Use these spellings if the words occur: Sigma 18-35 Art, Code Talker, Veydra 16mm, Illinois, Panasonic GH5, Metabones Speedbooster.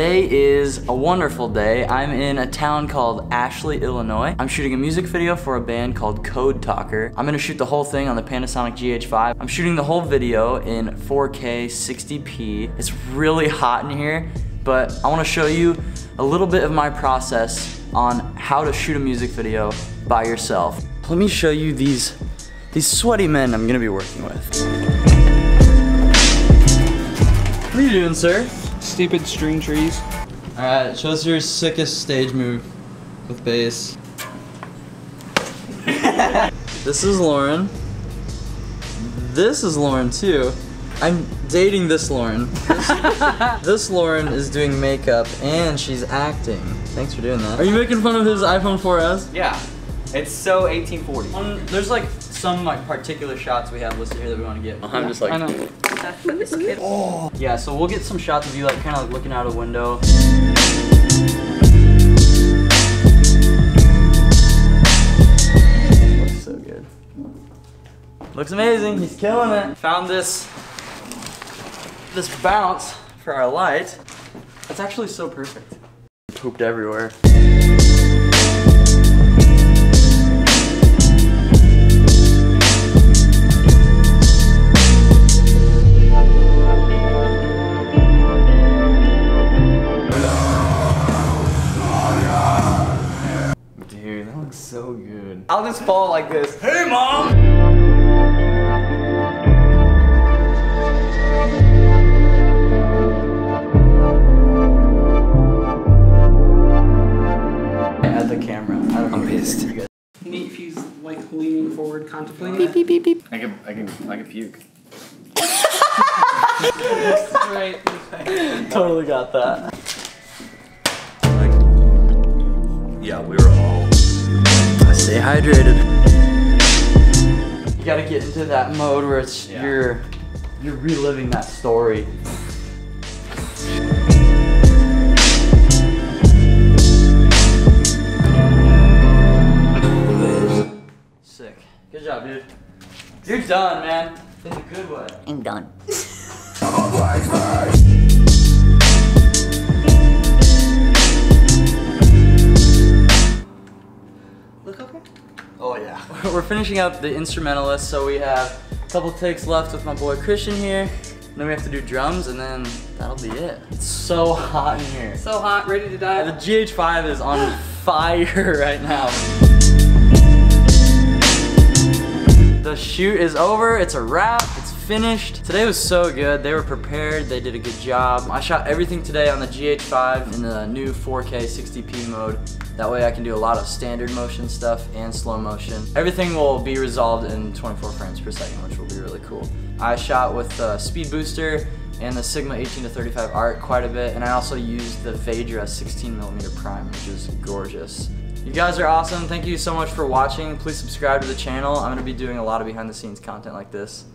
Today is a wonderful day. I'm in a town called Ashley, Illinois. I'm shooting a music video for a band called Code Talker. I'm gonna shoot the whole thing on the Panasonic GH5. I'm shooting the whole video in 4K 60p. It's really hot in here, but I wanna show you a little bit of my process on how to shoot a music video by yourself. Let me show you these sweaty men I'm gonna be working with. What are you doing, sir? Stupid string trees. Alright, show us your sickest stage move with bass. This is Lauren. This is Lauren too. I'm dating this Lauren. This Lauren is doing makeup and she's acting. Thanks for doing that. Are you making fun of his iPhone 4S? Yeah. It's so 1840. There's like some like particular shots we have listed here that we want to get. I'm just like... I know. Oh. Yeah, so we'll get some shots of you like kind of like looking out a window. Looks so good. Looks amazing. He's killing it. Found this bounce for our light. It's actually so perfect. Pooped everywhere. So good. I'll just fall like this. Hey, Mom! At the camera. I don't know. I'm pissed. Neat if he's like leaning forward, contemplating. Beep, beep, beep, beep. I can puke. Right. Totally got that. Like, yeah, we were all. Stay hydrated. You gotta get into that mode where it's you're reliving that story. Sick. Good job, dude. You're done, man. In a good way. I'm done. Oh yeah. We're finishing up the instrumentalist, so we have a couple takes left with my boy Christian here. And then we have to do drums, and then that'll be it. It's so hot in here. So hot, ready to die. The GH5 is on fire right now. The shoot is over, it's a wrap, it's finished. Today was so good, they were prepared, they did a good job. I shot everything today on the GH5 in the new 4K 60p mode. That way I can do a lot of standard motion stuff and slow motion. Everything will be resolved in 24 frames per second, which will be really cool. I shot with the Speedbooster and the Sigma 18-35 Art quite a bit, and I also used the Veydra 16mm prime, which is gorgeous. You guys are awesome. Thank you so much for watching. Please subscribe to the channel. I'm gonna be doing a lot of behind the scenes content like this.